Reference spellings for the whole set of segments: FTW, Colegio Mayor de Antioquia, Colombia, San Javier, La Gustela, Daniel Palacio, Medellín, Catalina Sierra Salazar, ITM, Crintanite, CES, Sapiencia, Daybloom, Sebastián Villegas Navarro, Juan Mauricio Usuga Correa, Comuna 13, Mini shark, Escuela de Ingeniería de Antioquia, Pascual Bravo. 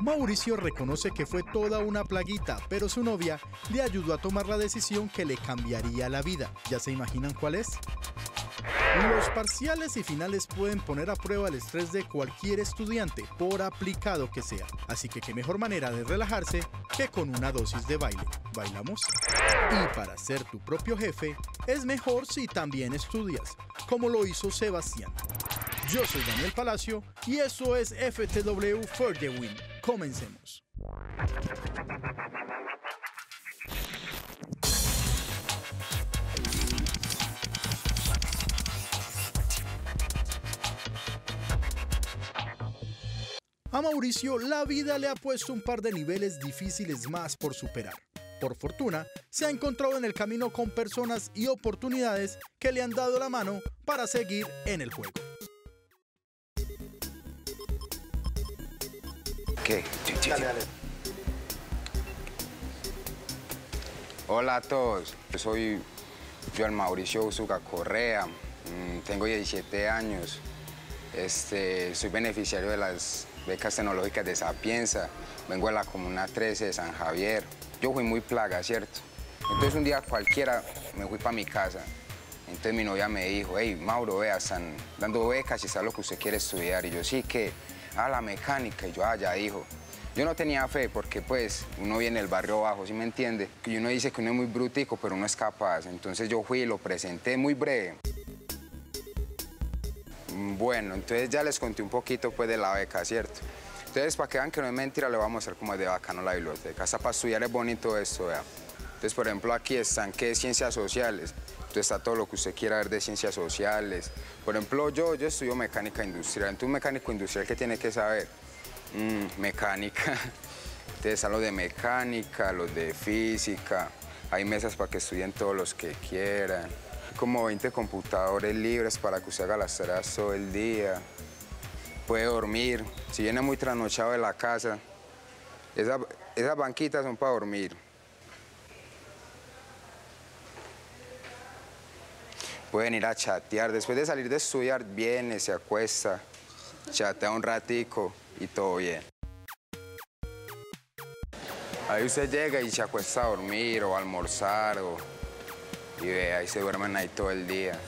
Mauricio reconoce que fue toda una plaguita, pero su novia le ayudó a tomar la decisión que le cambiaría la vida. ¿Ya se imaginan cuál es? Los parciales y finales pueden poner a prueba el estrés de cualquier estudiante, por aplicado que sea. Así que qué mejor manera de relajarse que con una dosis de baile. ¿Bailamos? Y para ser tu propio jefe, es mejor si también estudias, como lo hizo Sebastián. Yo soy Daniel Palacio y eso es FTW for the Win. Comencemos. A Mauricio, la vida le ha puesto un par de niveles difíciles más por superar. Por fortuna, se ha encontrado en el camino con personas y oportunidades que le han dado la mano para seguir en el juego. Okay. Dale, dale. Hola a todos, yo soy Juan Mauricio Usuga Correa, tengo 17 años, soy beneficiario de las becas tecnológicas de Sapiencia, vengo de la Comuna 13 de San Javier. Yo fui muy plaga, ¿cierto? Entonces un día cualquiera me fui para mi casa, entonces mi novia me dijo, hey, Mauro, vea, están dando becas y está lo que usted quiere estudiar. Y yo, sí, que a la mecánica. Y yo, allá, dijo. Yo no tenía fe porque, pues, uno viene del barrio bajo, ¿sí me entiende? Y uno dice que uno es muy brutico, pero uno es capaz. Entonces yo fui y lo presenté muy breve. Bueno, entonces ya les conté un poquito, pues, de la beca, ¿cierto? Entonces, para que vean que no es mentira, le vamos a hacer como es de bacano la biblioteca. Hasta para estudiar es bonito esto, vea. Entonces, por ejemplo, aquí están que es ciencias sociales. Entonces está todo lo que usted quiera ver de ciencias sociales. Por ejemplo, yo estudio mecánica industrial. Entonces, un mecánico industrial, ¿qué tiene que saber? Mecánica. Entonces están los de mecánica, los de física. Hay mesas para que estudien todos los que quieran. Como 20 computadores libres para que usted haga las tareas todo el día. Puede dormir. Si viene muy trasnochado de la casa, esas banquitas son para dormir. Pueden ir a chatear. Después de salir de estudiar, viene, se acuesta, chatea un ratico y todo bien. Ahí usted llega y se acuesta a dormir o a almorzar y ve, ahí se duermen ahí todo el día.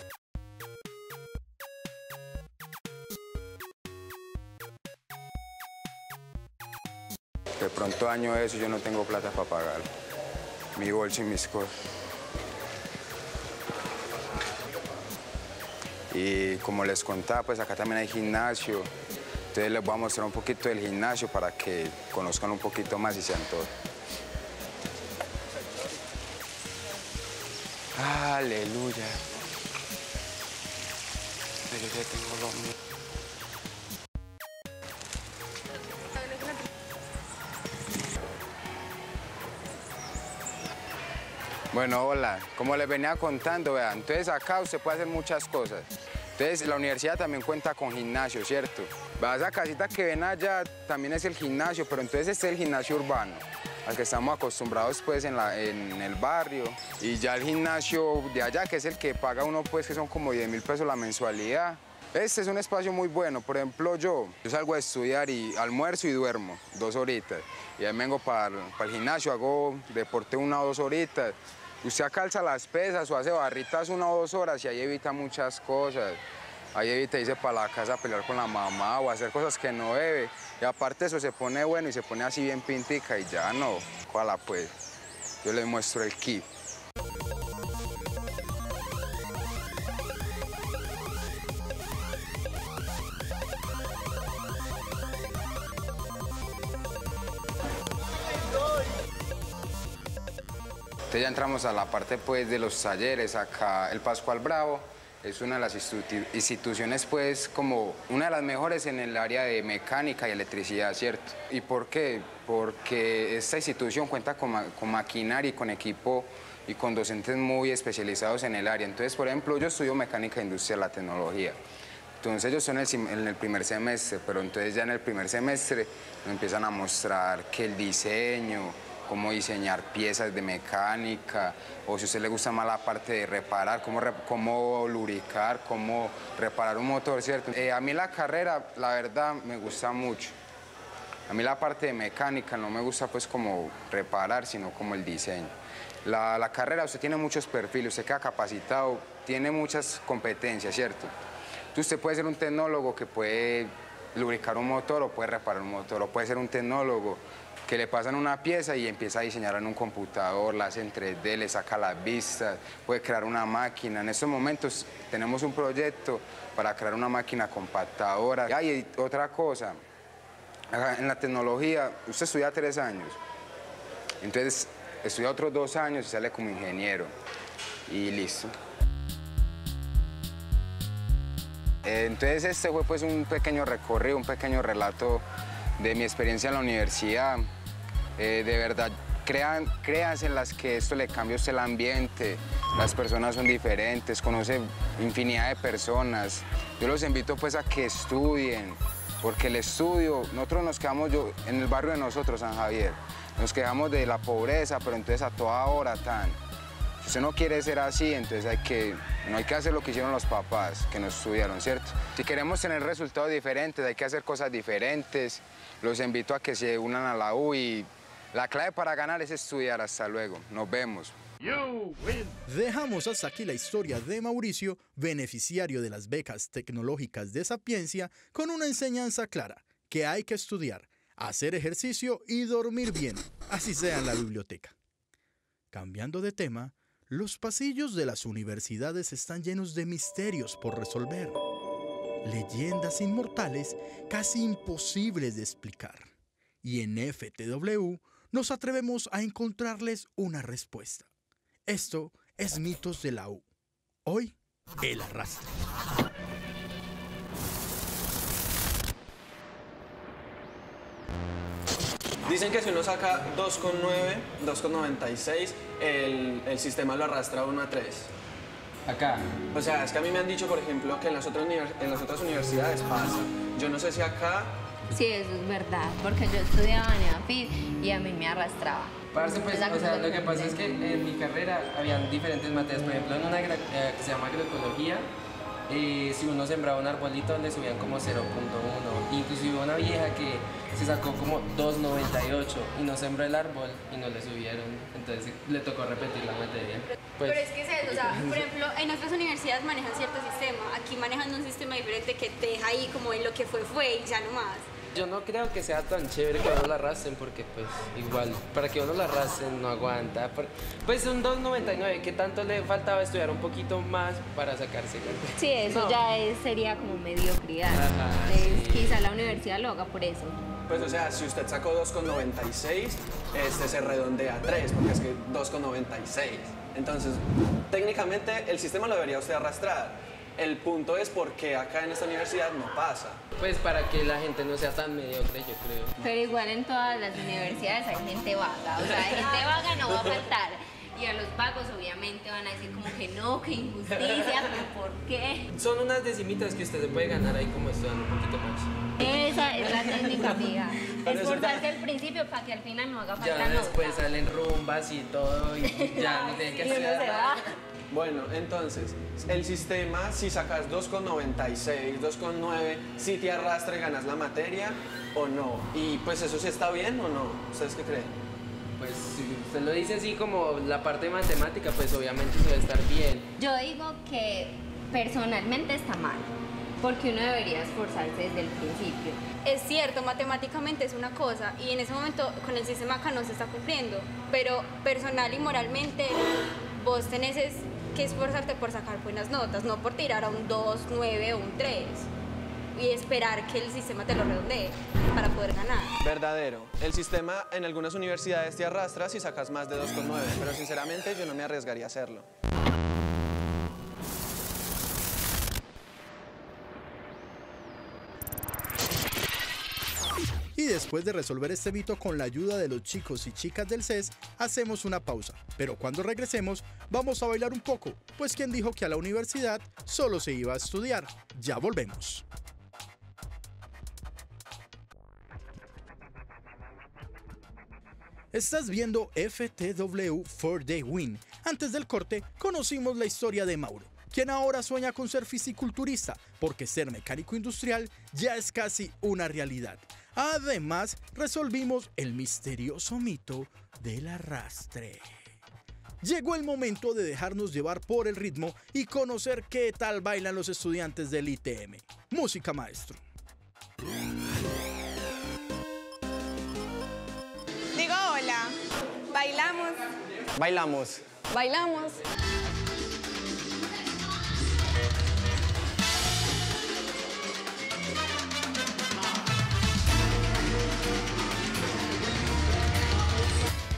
De pronto daño eso, yo no tengo plata para pagar. Mi bolso y mis cosas. Y como les contaba, pues acá también hay gimnasio. Entonces les voy a mostrar un poquito del gimnasio para que conozcan un poquito más y sean todos. Aleluya. Pero yo tengo lo mío. Bueno, hola. Como les venía contando, vean, entonces acá usted puede hacer muchas cosas. Entonces la universidad también cuenta con gimnasio, ¿cierto? Va, esa casita que ven allá también es el gimnasio, pero entonces este es el gimnasio urbano, al que estamos acostumbrados pues en el barrio. Y ya el gimnasio de allá, que es el que paga uno, pues que son como 10.000 pesos la mensualidad. Este es un espacio muy bueno. Por ejemplo, yo salgo a estudiar y almuerzo y duermo 2 horitas. Y ahí vengo para el gimnasio, hago deporte 1 o 2 horitas. Usted calza las pesas o hace barritas 1 o 2 horas y ahí evita muchas cosas. Ahí evita irse para la casa a pelear con la mamá o hacer cosas que no debe. Y aparte eso se pone bueno y se pone así bien pintica y ya no. Ojalá pues, yo les muestro el kit. Entonces ya entramos a la parte pues de los talleres. Acá el Pascual Bravo es una de las instituciones pues como una de las mejores en el área de mecánica y electricidad, ¿cierto? ¿Y por qué? Porque esta institución cuenta con maquinaria y con equipo y con docentes muy especializados en el área. Entonces, por ejemplo, yo estudio mecánica industrial, la tecnología. Entonces yo estoy en el primer semestre, pero entonces ya en el primer semestre nos empiezan a mostrar que el diseño, cómo diseñar piezas de mecánica, o si a usted le gusta más la parte de reparar, cómo lubricar, cómo reparar un motor, ¿cierto? A mí la carrera, la verdad, me gusta mucho. A mí la parte de mecánica no me gusta pues como reparar, sino como el diseño. La carrera, usted tiene muchos perfiles, usted queda capacitado, tiene muchas competencias, ¿cierto? Entonces usted puede ser un tecnólogo que puede lubricar un motor o puede reparar un motor, o puede ser un tecnólogo que le pasan una pieza y empieza a diseñar en un computador, la hace en 3D, le saca las vistas, puede crear una máquina. En estos momentos tenemos un proyecto para crear una máquina compactadora. Y hay otra cosa, en la tecnología, usted estudia 3 años, entonces estudia otros 2 años y sale como ingeniero, y listo. Entonces este fue pues un pequeño recorrido, un pequeño relato de mi experiencia en la universidad. De verdad, créanse en las que esto le cambia a usted el ambiente, las personas son diferentes, conoce infinidad de personas. Yo los invito pues a que estudien, porque el estudio, nosotros nos quedamos, yo, en el barrio de nosotros, San Javier, nos quejamos de la pobreza, pero entonces a toda hora tan. Si usted no quiere ser así, entonces no hay que hacer lo que hicieron los papás, que no estudiaron, ¿cierto? Si queremos tener resultados diferentes, hay que hacer cosas diferentes. Los invito a que se unan a la U y la clave para ganar es estudiar. Hasta luego. Nos vemos. Dejamos hasta aquí la historia de Mauricio, beneficiario de las becas tecnológicas de Sapiencia, con una enseñanza clara, que hay que estudiar, hacer ejercicio y dormir bien, así sea en la biblioteca. Cambiando de tema, los pasillos de las universidades están llenos de misterios por resolver. Leyendas inmortales casi imposibles de explicar. Y en FTW nos atrevemos a encontrarles una respuesta. Esto es Mitos de la U. Hoy, el arrastre. Dicen que si uno saca 2,9, 2,96, el sistema lo arrastra 1 a 3. Acá. O sea, es que a mí me han dicho, por ejemplo, que en las otras universidades pasa. Yo no sé si acá... Sí, eso es verdad, porque yo estudiaba en EAFID y a mí me arrastraba. Parce, pues, o sea, lo que pasa es que en mi carrera habían diferentes materias. Por ejemplo, en una que se llama agroecología, si uno sembraba un arbolito, le subían como 0.1. Inclusive una vieja que se sacó como 2.98 y no sembró el árbol y no le subieron. Entonces le tocó repetir la materia. Pues, pero es que es eso, o sea, por ejemplo, en otras universidades manejan cierto sistema. Aquí manejan un sistema diferente que te deja ahí como en lo que fue y ya no más. Yo no creo que sea tan chévere que uno la arrastren, porque pues igual, para que uno la arrastren no aguanta. Pues un 2.99, ¿qué tanto le faltaba estudiar un poquito más para sacarse? Sí, eso no. Sería como mediocridad. Ajá, sí. Quizá la universidad lo haga por eso. Pues o sea, si usted sacó 2.96, se redondea a 3, porque es que 2.96. Entonces, técnicamente el sistema lo debería usted arrastrar. El punto es porque acá en esta universidad no pasa. Pues para que la gente no sea tan mediocre, yo creo. Pero igual en todas las universidades hay gente vaga, o sea, gente vaga no va a faltar. Y a los vagos obviamente van a decir como que no, que injusticia, pero ¿por qué? Son unas decimitas que usted se puede ganar ahí como estudiando un poquito más. Esa es la técnica, amiga. Esforzarse al principio para que al final no haga falta nada. Ya después salen rumbas y todo y ya no tiene que hacer. Bueno, entonces, el sistema, si sacas 2.96, 2.9, si te arrastra y ganas la materia o no. Y pues eso sí está bien o no, ¿ustedes qué creen? Pues si usted lo dice así como la parte de matemática, pues obviamente se debe estar bien. Yo digo que personalmente está mal, porque uno debería esforzarse desde el principio. Es cierto, matemáticamente es una cosa, y en ese momento con el sistema acá no se está cumpliendo, pero personal y moralmente vos tenés que esforzarte por sacar buenas notas, no por tirar a un 2, 9 o un 3 y esperar que el sistema te lo redondee para poder ganar. Verdadero. El sistema en algunas universidades te arrastra si sacas más de 2,9, pero sinceramente yo no me arriesgaría a hacerlo. Y después de resolver este mito con la ayuda de los chicos y chicas del CES, hacemos una pausa. Pero cuando regresemos, vamos a bailar un poco, pues ¿quién dijo que a la universidad solo se iba a estudiar? Ya volvemos. Estás viendo FTW 4 Day Win. Antes del corte, conocimos la historia de Mauro, quien ahora sueña con ser fisiculturista, porque ser mecánico industrial ya es casi una realidad. Además, resolvimos el misterioso mito del arrastre. Llegó el momento de dejarnos llevar por el ritmo y conocer qué tal bailan los estudiantes del ITM. Música, maestro. Digo hola. Bailamos. Bailamos. Bailamos.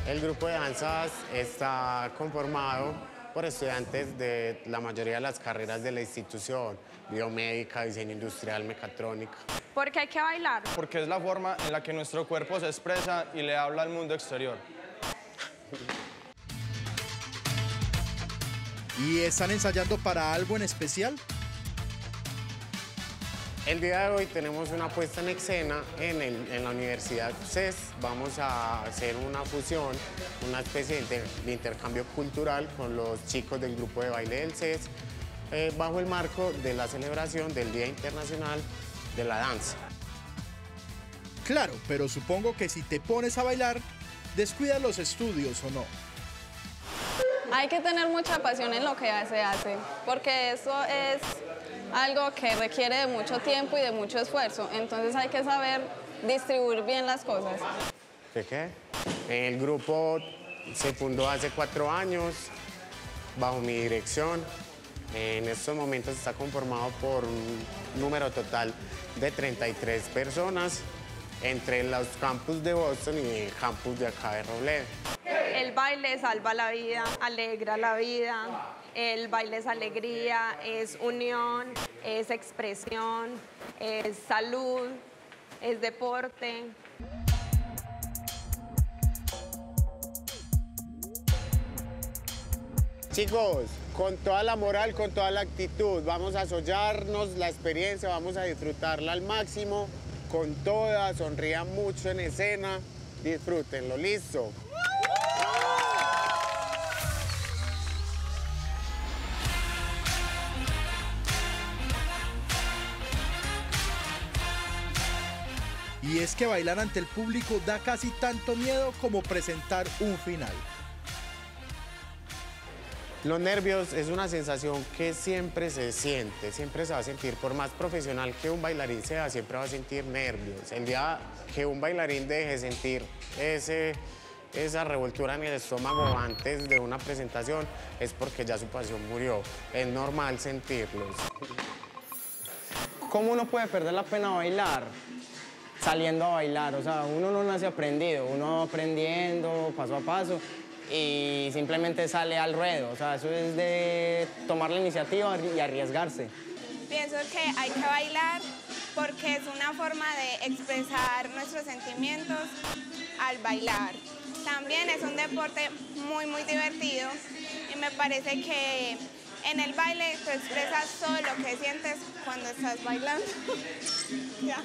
El grupo de danzas está conformado por estudiantes de la mayoría de las carreras de la institución, biomédica, diseño industrial, mecatrónica. ¿Por qué hay que bailar? Porque es la forma en la que nuestro cuerpo se expresa y le habla al mundo exterior. ¿Y están ensayando para algo en especial? El día de hoy tenemos una puesta en escena en la Universidad CES. Vamos a hacer una fusión, una especie de intercambio cultural con los chicos del grupo de baile del CES, bajo el marco de la celebración del Día Internacional de la Danza. Claro, pero supongo que si te pones a bailar, descuidas los estudios, ¿o no? Hay que tener mucha pasión en lo que se hace, porque eso es algo que requiere de mucho tiempo y de mucho esfuerzo, entonces hay que saber distribuir bien las cosas. ¿De qué? El grupo se fundó hace 4 años, bajo mi dirección. En estos momentos está conformado por un número total de 33 personas, entre los campus de Boston y el campus de acá de Robledo. El baile salva la vida, alegra la vida. El baile es alegría, es unión, es expresión, es salud, es deporte. Chicos, con toda la moral, con toda la actitud, vamos a sollarnos la experiencia, vamos a disfrutarla al máximo, con toda, sonrían mucho en escena, disfrútenlo, listo. Y es que bailar ante el público da casi tanto miedo como presentar un final. Los nervios es una sensación que siempre se siente, siempre se va a sentir. Por más profesional que un bailarín sea, siempre va a sentir nervios. El día que un bailarín deje sentir esa revoltura en el estómago antes de una presentación, es porque ya su pasión murió. Es normal sentirlos. ¿Cómo uno puede perder la pena bailar? Saliendo a bailar, o sea, uno no nace aprendido, uno va aprendiendo paso a paso y simplemente sale al ruedo, o sea, eso es de tomar la iniciativa y arriesgarse. Pienso que hay que bailar porque es una forma de expresar nuestros sentimientos al bailar. También es un deporte muy, muy divertido y me parece que en el baile tú expresas todo lo que sientes cuando estás bailando. Ya.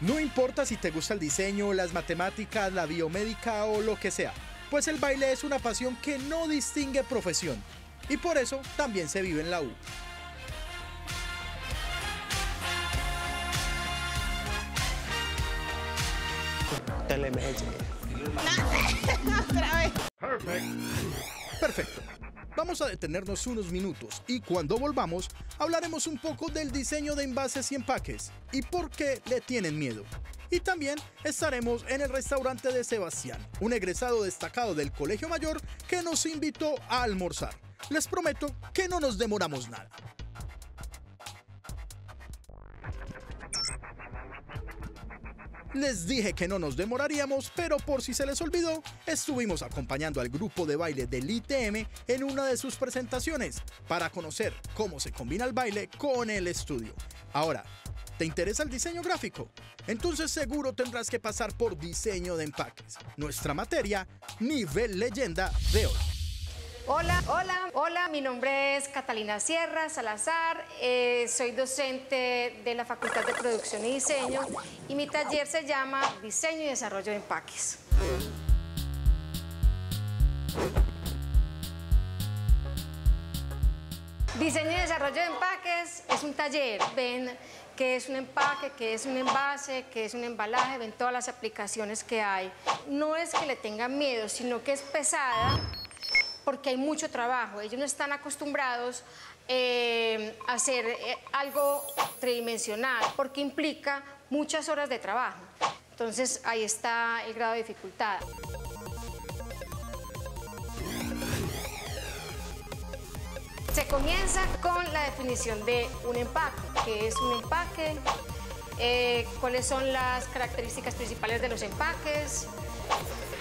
No importa si te gusta el diseño, las matemáticas, la biomédica o lo que sea, pues el baile es una pasión que no distingue profesión y por eso también se vive en la U. Perfecto. Vamos a detenernos unos minutos y cuando volvamos hablaremos un poco del diseño de envases y empaques y por qué le tienen miedo. Y también estaremos en el restaurante de Sebastián, un egresado destacado del Colegio Mayor que nos invitó a almorzar. Les prometo que no nos demoramos nada. Les dije que no nos demoraríamos, pero por si se les olvidó, estuvimos acompañando al grupo de baile del ITM en una de sus presentaciones para conocer cómo se combina el baile con el estudio. Ahora, ¿Te interesa el diseño gráfico? Entonces seguro tendrás que pasar por diseño de empaques. Nuestra materia, nivel leyenda de hoy. Hola, mi nombre es Catalina Sierra Salazar, soy docente de la Facultad de Producción y Diseño y mi taller se llama Diseño y Desarrollo de Empaques. Diseño y Desarrollo de Empaques es un taller, ven qué es un empaque, qué es un envase, qué es un embalaje, ven todas las aplicaciones que hay. No es que le tengan miedo, sino que es pesada, porque hay mucho trabajo. Ellos no están acostumbrados a hacer algo tridimensional, porque implica muchas horas de trabajo. Entonces, ahí está el grado de dificultad. Se comienza con la definición de un empaque. ¿Qué es un empaque? ¿Cuáles son las características principales de los empaques?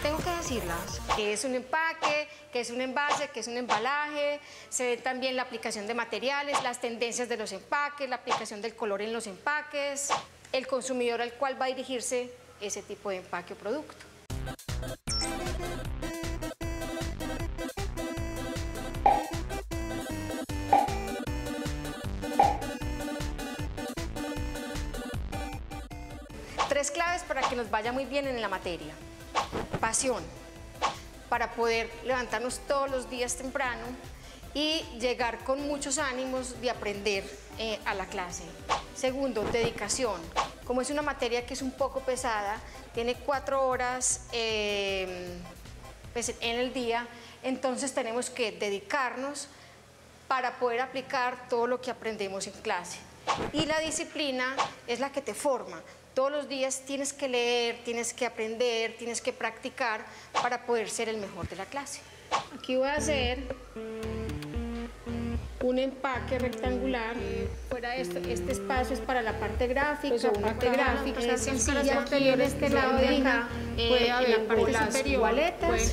Tengo que decirlas, que es un empaque, que es un envase, que es un embalaje, se ve también la aplicación de materiales, las tendencias de los empaques, la aplicación del color en los empaques, el consumidor al cual va a dirigirse ese tipo de empaque o producto. Tres claves para que nos vaya muy bien en la materia. Pasión, para poder levantarnos todos los días temprano y llegar con muchos ánimos de aprender a la clase. Segundo, dedicación. Como es una materia que es un poco pesada, tiene 4 horas en el día, entonces tenemos que dedicarnos para poder aplicar todo lo que aprendemos en clase. Y la disciplina es la que te forma. Todos los días tienes que leer, tienes que aprender, tienes que practicar para poder ser el mejor de la clase. Aquí voy a hacer un empaque rectangular. Fuera de esto, este espacio es para la parte gráfica. Pues una parte gráfica es sencilla. Aquí en este lado de acá puede haber en la parte superior paletas.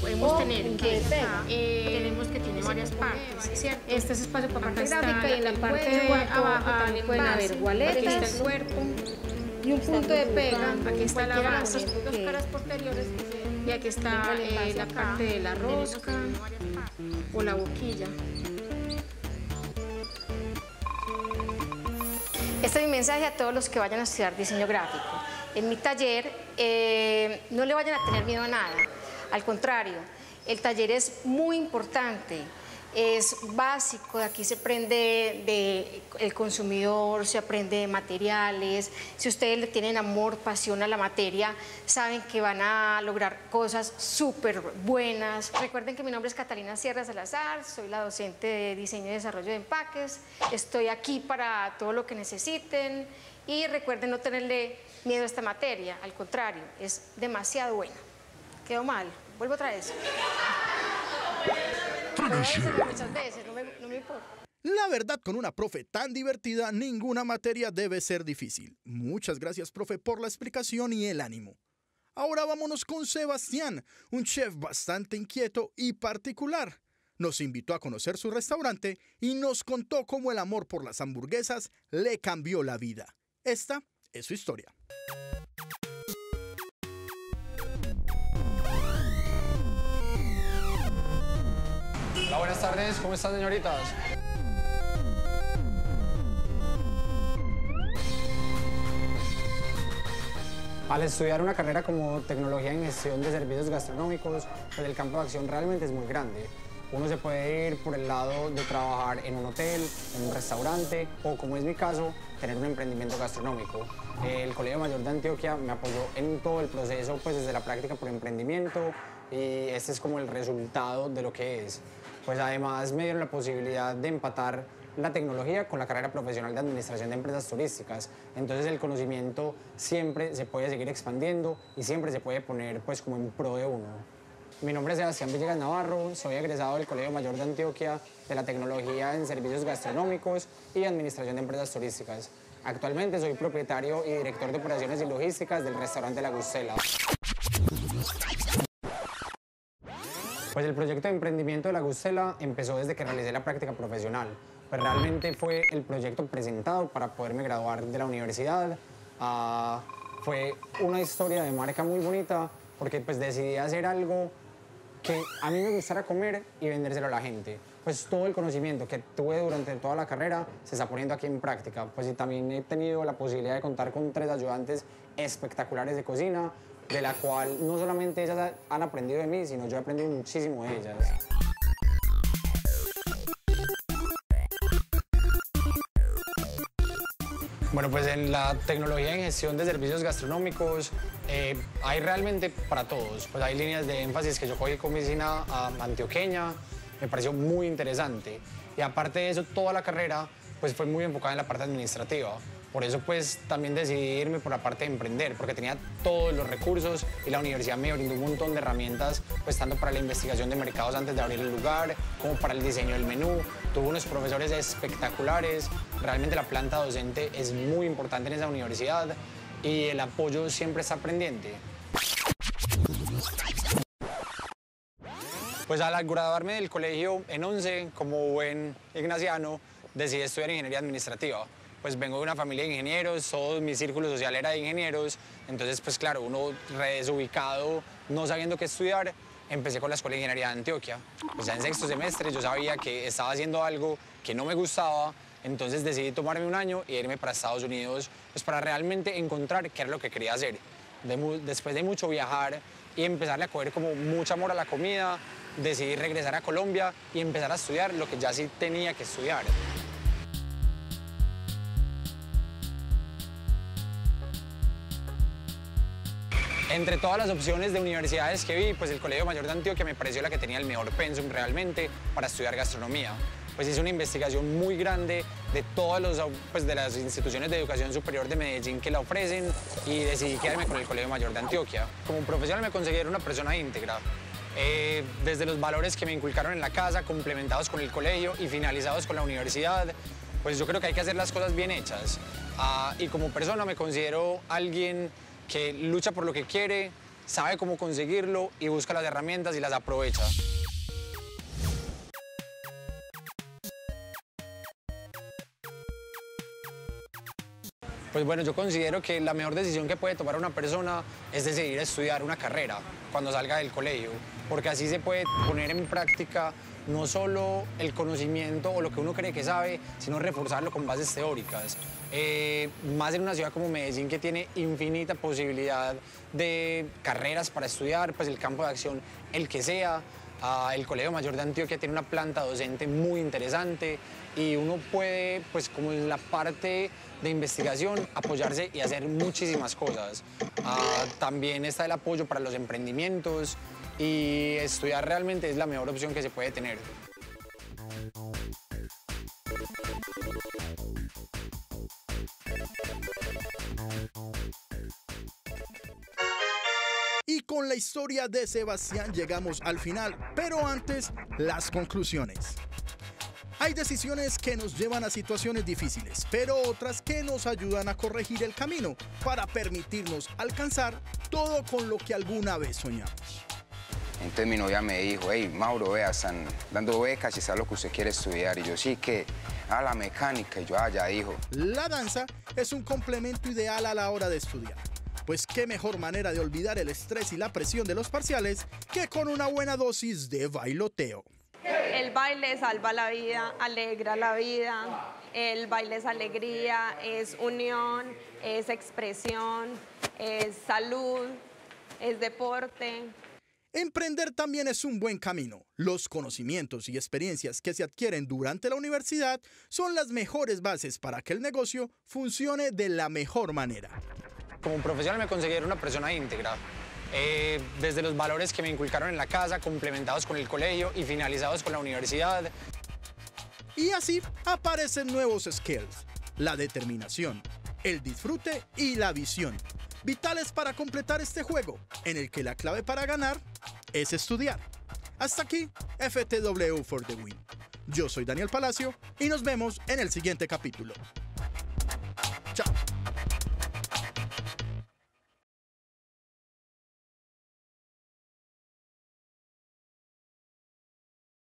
Podemos tener que tenemos que tiene varias partes, ¿cierto? Este es espacio para la parte gráfica y en la parte de abajo también pueden haber gualetas. Aquí está el cuerpo. Y un punto de pega, aquí está la base, las dos caras posteriores y aquí está la parte de la rosca o la boquilla. Este es mi mensaje a todos los que vayan a estudiar diseño gráfico. En mi taller no le vayan a tener miedo a nada, al contrario, el taller es muy importante. Es básico, de aquí se aprende del consumidor, se aprende de materiales. Si ustedes le tienen amor, pasión a la materia, saben que van a lograr cosas súper buenas. Recuerden que mi nombre es Catalina Sierra Salazar, soy la docente de Diseño y Desarrollo de Empaques. Estoy aquí para todo lo que necesiten y recuerden no tenerle miedo a esta materia, al contrario, es demasiado buena. Quedó mal, vuelvo otra vez. La verdad, con una profe tan divertida, ninguna materia debe ser difícil. Muchas gracias, profe, por la explicación y el ánimo. Ahora vámonos con Sebastián, un chef bastante inquieto y particular. Nos invitó a conocer su restaurante y nos contó cómo el amor por las hamburguesas le cambió la vida. Esta es su historia. Buenas tardes, ¿cómo están, señoritas? Al estudiar una carrera como tecnología en gestión de servicios gastronómicos, pues el campo de acción realmente es muy grande. Uno se puede ir por el lado de trabajar en un hotel, en un restaurante o, como es mi caso, tener un emprendimiento gastronómico. El Colegio Mayor de Antioquia me apoyó en todo el proceso, pues desde la práctica por emprendimiento, y este es como el resultado de lo que es. Pues además me dieron la posibilidad de empatar la tecnología con la carrera profesional de administración de empresas turísticas. Entonces el conocimiento siempre se puede seguir expandiendo y siempre se puede poner pues como en pro de uno. Mi nombre es Sebastián Villegas Navarro, soy egresado del Colegio Mayor de Antioquia de la tecnología en servicios gastronómicos y administración de empresas turísticas. Actualmente soy propietario y director de operaciones y logísticas del restaurante La Gustela. Pues el proyecto de emprendimiento de La Gustela empezó desde que realicé la práctica profesional. Pues realmente fue el proyecto presentado para poderme graduar de la universidad. Fue una historia de marca muy bonita porque pues decidí hacer algo que a mí me gustara comer y vendérselo a la gente. Pues todo el conocimiento que tuve durante toda la carrera se está poniendo aquí en práctica. Pues y también he tenido la posibilidad de contar con 3 ayudantes espectaculares de cocina, de la cual no solamente ellas han aprendido de mí, sino yo he aprendido muchísimo de ellas. Bueno, pues en la tecnología en gestión de servicios gastronómicos hay realmente para todos. Pues hay líneas de énfasis que yo cogí con mi cocina antioqueña. Me pareció muy interesante. Y aparte de eso, toda la carrera pues, fue muy enfocada en la parte administrativa. Por eso pues, también decidí irme por la parte de emprender, porque tenía todos los recursos y la universidad me brindó un montón de herramientas, pues, tanto para la investigación de mercados antes de abrir el lugar, como para el diseño del menú. Tuve unos profesores espectaculares. Realmente la planta docente es muy importante en esa universidad y el apoyo siempre está pendiente. Pues al graduarme del colegio en 11, como buen ignaciano, decidí estudiar ingeniería administrativa. Pues vengo de una familia de ingenieros, todo mi círculo social era de ingenieros, entonces pues claro, uno desubicado, no sabiendo qué estudiar, empecé con la Escuela de Ingeniería de Antioquia. Pues ya en 6º semestre yo sabía que estaba haciendo algo que no me gustaba, entonces decidí tomarme un año e irme para Estados Unidos, pues para realmente encontrar qué era lo que quería hacer. Después de mucho viajar y empezarle a coger como mucho amor a la comida, decidí regresar a Colombia y empezar a estudiar lo que ya sí tenía que estudiar. Entre todas las opciones de universidades que vi, pues el Colegio Mayor de Antioquia me pareció la que tenía el mejor pensum realmente para estudiar gastronomía. Pues hice una investigación muy grande de todas las instituciones de educación superior de Medellín que la ofrecen y decidí quedarme con el Colegio Mayor de Antioquia. Como profesional me considero una persona íntegra. Desde los valores que me inculcaron en la casa, complementados con el colegio y finalizados con la universidad, pues yo creo que hay que hacer las cosas bien hechas. Y como persona me considero alguien que lucha por lo que quiere, sabe cómo conseguirlo y busca las herramientas y las aprovecha. Pues bueno, yo considero que la mejor decisión que puede tomar una persona es decidir estudiar una carrera cuando salga del colegio, porque así se puede poner en práctica no solo el conocimiento o lo que uno cree que sabe, sino reforzarlo con bases teóricas. Más en una ciudad como Medellín, que tiene infinita posibilidad de carreras para estudiar, pues el campo de acción, el que sea. El Colegio Mayor de Antioquia tiene una planta docente muy interesante y uno puede, pues como en la parte de investigación, apoyarse y hacer muchísimas cosas. También está el apoyo para los emprendimientos y estudiar realmente es la mejor opción que se puede tener. Y con la historia de Sebastián llegamos al final, pero antes, las conclusiones. Hay decisiones que nos llevan a situaciones difíciles, pero otras que nos ayudan a corregir el camino para permitirnos alcanzar todo con lo que alguna vez soñamos. Entonces mi novia me dijo, hey, Mauro, vea, están dando becas y sabe lo que usted quiere estudiar. Y yo, sí, que a la mecánica. Y yo, ya dijo. La danza es un complemento ideal a la hora de estudiar. Pues qué mejor manera de olvidar el estrés y la presión de los parciales que con una buena dosis de bailoteo. El baile salva la vida, alegra la vida, el baile es alegría, es unión, es expresión, es salud, es deporte. Emprender también es un buen camino. Los conocimientos y experiencias que se adquieren durante la universidad son las mejores bases para que el negocio funcione de la mejor manera. Como profesional me considero una persona íntegra. Desde los valores que me inculcaron en la casa, complementados con el colegio y finalizados con la universidad. Y así aparecen nuevos skills, la determinación, el disfrute y la visión, vitales para completar este juego, en el que la clave para ganar es estudiar. Hasta aquí, FTW for the Win. Yo soy Daniel Palacio y nos vemos en el siguiente capítulo.